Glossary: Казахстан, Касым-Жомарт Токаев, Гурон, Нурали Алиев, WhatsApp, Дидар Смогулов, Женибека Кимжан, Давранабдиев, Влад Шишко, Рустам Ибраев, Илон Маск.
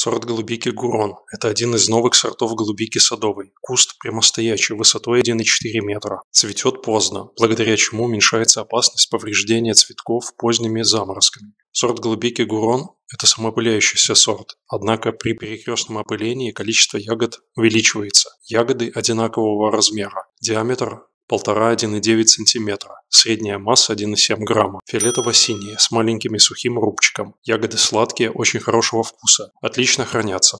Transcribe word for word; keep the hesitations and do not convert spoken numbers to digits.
Сорт голубики Гурон – это один из новых сортов голубики садовой. Куст прямостоячий, высотой один и четыре метра. Цветет поздно, благодаря чему уменьшается опасность повреждения цветков поздними заморозками. Сорт голубики Гурон – это самоопыляющийся сорт, однако при перекрестном опылении количество ягод увеличивается. Ягоды одинакового размера, диаметр полтора — один и девять сантиметра, средняя масса один и семь грамма, фиолетово-синие с маленьким и сухим рубчиком. Ягоды сладкие, очень хорошего вкуса, отлично хранятся.